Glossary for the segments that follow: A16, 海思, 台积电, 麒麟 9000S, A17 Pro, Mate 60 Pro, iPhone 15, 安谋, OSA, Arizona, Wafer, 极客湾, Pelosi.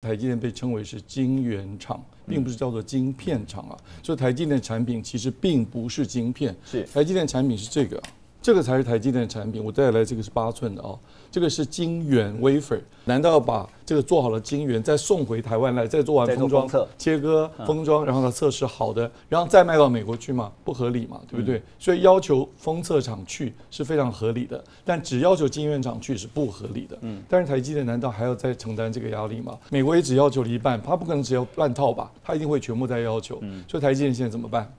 台积电被称为是晶圆厂，并不是叫做晶片厂啊。所以台积电的产品其实并不是晶片，是台积电产品是这个，这个才是台积电的产品。我带来这个是8寸的啊，这个是晶圆 Wafer。难道要把这个做好了晶圆再送回台湾来，再做完封装、切割、封装，然后它测试好的，然后再卖到美国去吗？不合理嘛，对不对？所以要求封测厂去是非常合理的，但只要求晶圆厂去是不合理的。但是台积电难道还要再承担这个压力吗？美国也只要求了一半，它不可能只要半套吧，它一定会全部在要求。所以台积电现在怎么办？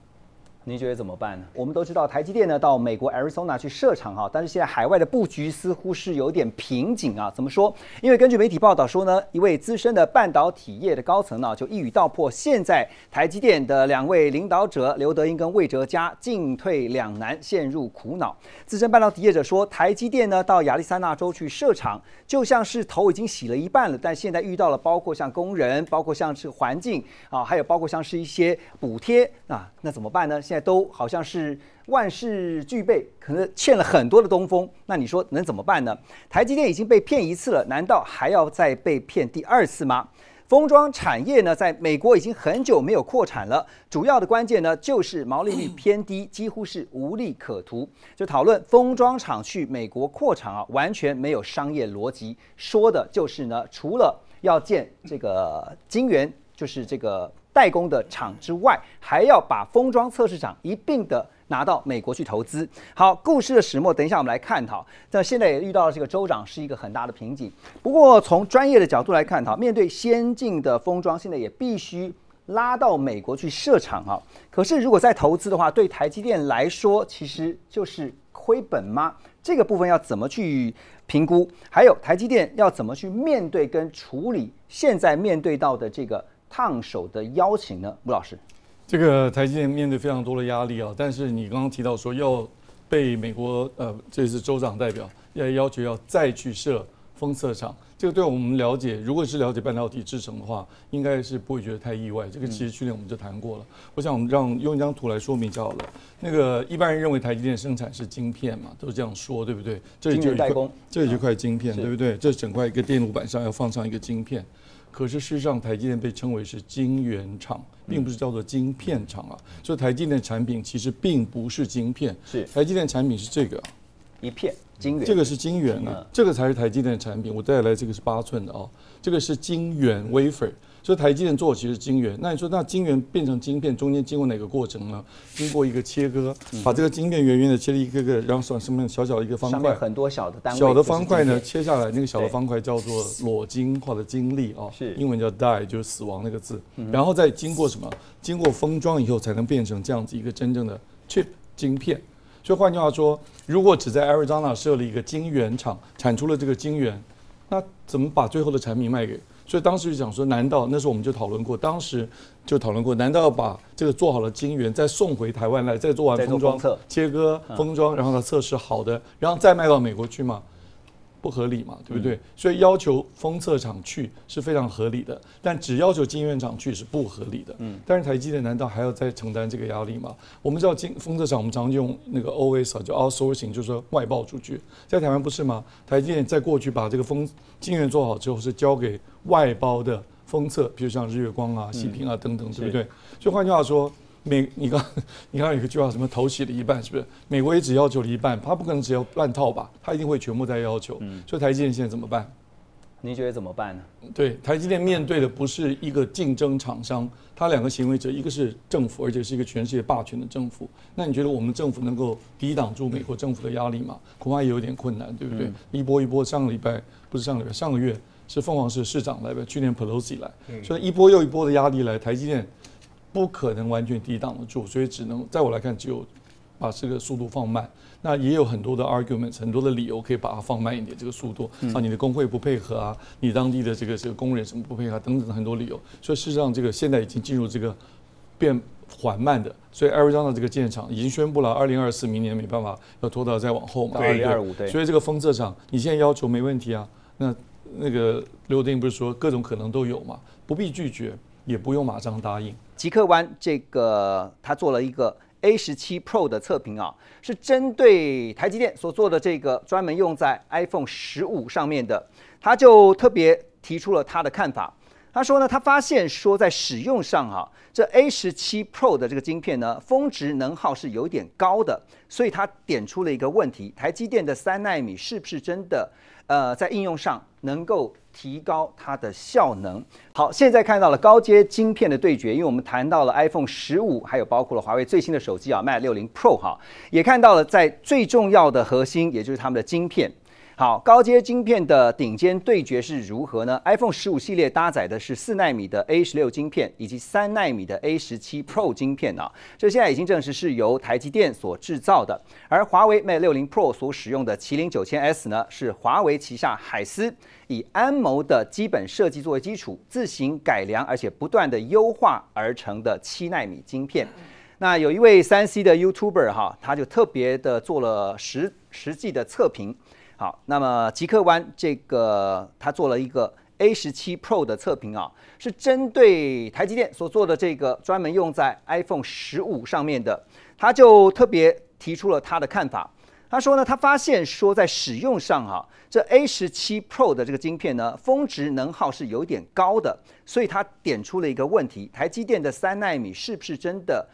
您觉得怎么办呢？我们都知道台积电呢到美国 Arizona 去设厂哈，但是现在海外的布局似乎是有点瓶颈啊。怎么说？因为根据媒体报道说呢，一位资深的半导体业的高层呢就一语道破，现在台积电的2位领导者刘德英跟魏哲嘉进退两难，陷入苦恼。资深半导体业者说，台积电呢到亚利桑那州去设厂，就像是头已经洗了一半了，但现在遇到了包括像工人、包括像是环境啊，还有包括像是一些补贴啊，那怎么办呢？现在 都好像是万事俱备，可能欠了很多的东风。那你说能怎么办呢？台积电已经被骗一次了，难道还要再被骗第2次吗？封装产业呢，在美国已经很久没有扩产了，主要的关键呢就是毛利率偏低，几乎是无利可图。就讨论封装厂去美国扩产啊，完全没有商业逻辑，说的就是呢，除了要建这个晶圆，就是这个 代工的厂之外，还要把封装测试厂一并的拿到美国去投资。好，故事的始末，等一下我们来看哈。那现在也遇到了这个州长是一个很大的瓶颈。不过从专业的角度来看哈，面对先进的封装，现在也必须 拉到美国去设厂啊，可是如果再投资的话，对台积电来说其实就是亏本吗？这个部分要怎么去评估？还有台积电要怎么去面对跟处理现在面对到的这个烫手的邀请呢？吴老师，这个台积电面对非常多的压力啊，但是你刚刚提到说要被美国这次州长代表要求要再去设 封测厂，这个对我们了解，如果是了解半导体制程的话，应该是不会觉得太意外。这个其实去年我们就谈过了。我想我们用一张图来说明就好了。那个一般人认为台积电生产是晶片嘛，都是这样说，对不对？这里就代工，这里就块晶片，对不对？这整块一个电路板上要放上一个晶片。可是事实上，台积电被称为是晶圆厂，并不是叫做晶片厂啊。所以台积电的产品其实并不是晶片，是台积电产品是这个一片 晶圆，这个是晶圆啊，这个才是台积电的产品。我带来这个是8寸的啊，这个是晶圆 Wafer。 所以台积电做的其实是晶圆。那你说，那晶圆变成晶片中间经过哪个过程呢？经过一个切割，把这个晶片圆圆的切了一个个，然后上面小小的一个方块，上面很多小的单位，小的方块呢切下来，那个小的方块叫做裸晶化的晶粒啊，英文叫 die， 就是死亡那个字。然后再经过什么？经过封装以后，才能变成这样子一个真正的 chip 晶片。 所以换句话说，如果只在 Arizona 设立一个晶圆厂，产出了这个晶圆，那怎么把最后的产品卖给？所以当时就想说，难道那时候我们就讨论过，难道要把这个做好了晶圆再送回台湾来，再做完封装、切割、封装，然后它测试好的，然后再卖到美国去吗？ 不合理嘛，对不对？所以要求封测厂去是非常合理的，但只要求晶圆厂去是不合理的。但是台积电难道还要再承担这个压力吗？我们知道封测厂，我们常用那个 OSA 就 outsourcing， 就是说外包出去。在台湾不是吗？台积电在过去把这个晶圆做好之后，是交给外包的封测，比如像日月光啊、西屏啊等等，对不对？所以换句话说， 你刚有一句话，什么头洗了一半，是不是？美国也只要求了一半，他不可能只要半套吧，他一定会全部在要求。所以台积电现在怎么办？您觉得怎么办呢？对，台积电面对的不是一个竞争厂商，它2个行为者，一个是政府，而且是一个全世界霸权的政府。那你觉得我们政府能够抵挡住美国政府的压力吗？恐怕也有点困难，对不对？一波一波，上个月是凤凰市市长来吧，去年 Pelosi 来，所以一波又一波的压力来，台积电 不可能完全抵挡得住，所以只能在我来看，只有把这个速度放慢。那也有很多的 arguments， 很多的理由可以把它放慢一点这个速度啊，你的工会不配合啊，你当地的这个工人什么不配合啊，等等很多理由。所以事实上，这个现在已经进入这个变缓慢的。所以 Arizona 这个建厂已经宣布了，2024明年没办法要拖到再往后嘛，2025对。所以这个封测厂，你现在要求没问题啊。那个刘德英不是说各种可能都有嘛，不必拒绝，也不用马上答应。 极客湾这个他做了一个 A17 Pro 的测评啊，是针对台积电所做的这个专门用在 iPhone 15上面的，他就特别提出了他的看法。他说呢，他发现说在使用上哈，这 A17 Pro 的这个晶片呢，峰值能耗是有点高的，所以他点出了一个问题：台积电的3奈米是不是真的在应用上能够提高它的效能？好，现在看到了高阶晶片的对决，因为我们谈到了 iPhone 15，还有包括了华为最新的手机啊 Mate 60 Pro 哈，也看到了在最重要的核心，也就是他们的晶片。 好，高阶晶片的顶尖对决是如何呢 ？iPhone 15系列搭载的是4奈米的 A16 晶片，以及3奈米的 A17 Pro 晶片啊。这现在已经证实是由台积电所制造的，而华为 Mate 60 Pro 所使用的麒麟 9000S 呢，是华为旗下海思以安谋的基本设计作为基础，自行改良而且不断的优化而成的7奈米晶片。那有一位3C 的 YouTuber 哈，他就特别的做了实际的测评。 好，那么极客湾这个他做了一个 A17 Pro 的测评啊，是针对台积电所做的这个专门用在 iPhone 15上面的，他就特别提出了他的看法。他说呢，他发现说在使用上哈，这 A17 Pro 的这个晶片呢，峰值能耗是有点高的，所以他点出了一个问题：台积电的3奈米是不是真的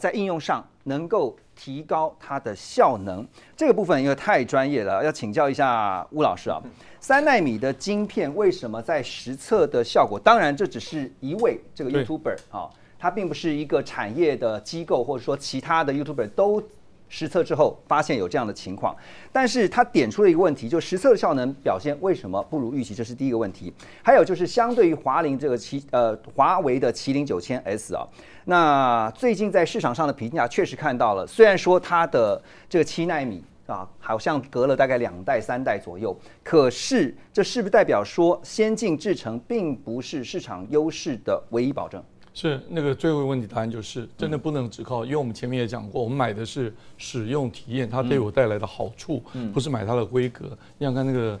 在应用上能够 提高它的效能，这个部分因为太专业了，要请教一下巫老师啊。3奈米的晶片为什么在实测的效果？当然，这只是一位这个 YouTuber 啊，他并不是一个产业的机构，或者说其他的 YouTuber 都实测之后发现有这样的情况。但是他点出了一个问题，就实测的效能表现为什么不如预期？这是第一个问题。还有就是相对于华为的麒麟 9000S 啊。 那最近在市场上的评价确实看到了，虽然说它的这个7奈米啊，好像隔了大概2代3代左右，可是这是不是代表说先进制程并不是市场优势的唯一保证？是那个最后一个问题答案就是真的不能只靠，因为我们前面也讲过，我们买的是使用体验，它对我带来的好处，不是买它的规格。你想看那个。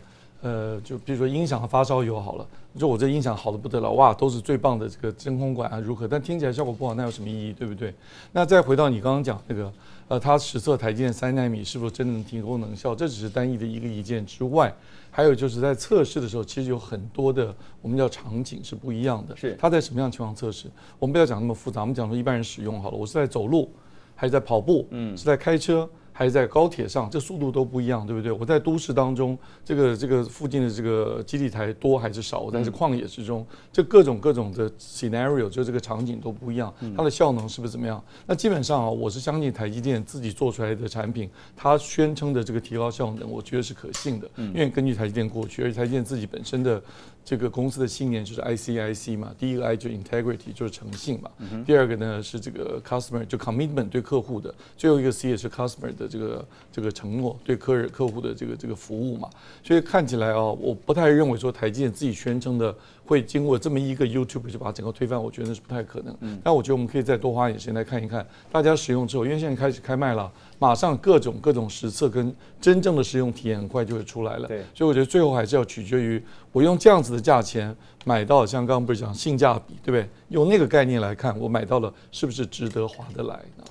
就比如说音响和发烧友好了，你说我这音响好的不得了，哇，都是最棒的这个真空管啊，如何？但听起来效果不好，那有什么意义，对不对？那再回到你刚刚讲那个，它实测台积电3奈米是否真的能提供能效，这只是单一的一个意见之外，还有就是在测试的时候，其实有很多的我们叫场景是不一样的。是它在什么样的情况测试？我们不要讲那么复杂，我们讲说一般人使用好了，我是在走路，还是在跑步，是在开车。 还是在高铁上，这速度都不一样，对不对？我在都市当中，这个附近的这个基地台多还是少？我在这旷野之中，这各种的 scenario， 就这个场景都不一样，它的效能是不是怎么样？那基本上啊，我是相信台积电自己做出来的产品，它宣称的这个提高效能，我觉得是可信的，因为根据台积电过去，而且台积电自己本身的这个公司的信念就是 ICIC 嘛，第一个 I 就 integrity 就是诚信嘛，第二个呢是这个 customer 就 commitment 对客户的，最后一个 C 也是 customer 的。 这个承诺对客户的这个服务嘛，所以看起来啊，我不太认为说台积电自己宣称的会经过这么一个 YouTube 就把整个推翻，我觉得是不太可能。但我觉得我们可以再多花一点时间来看一看大家使用之后，因为现在开始开卖了，马上各种实测跟真正的使用体验很快就会出来了。对，所以我觉得最后还是要取决于我用这样子的价钱买到，像刚刚不是讲性价比，对不对？用那个概念来看，我买到了是不是值得划得来呢？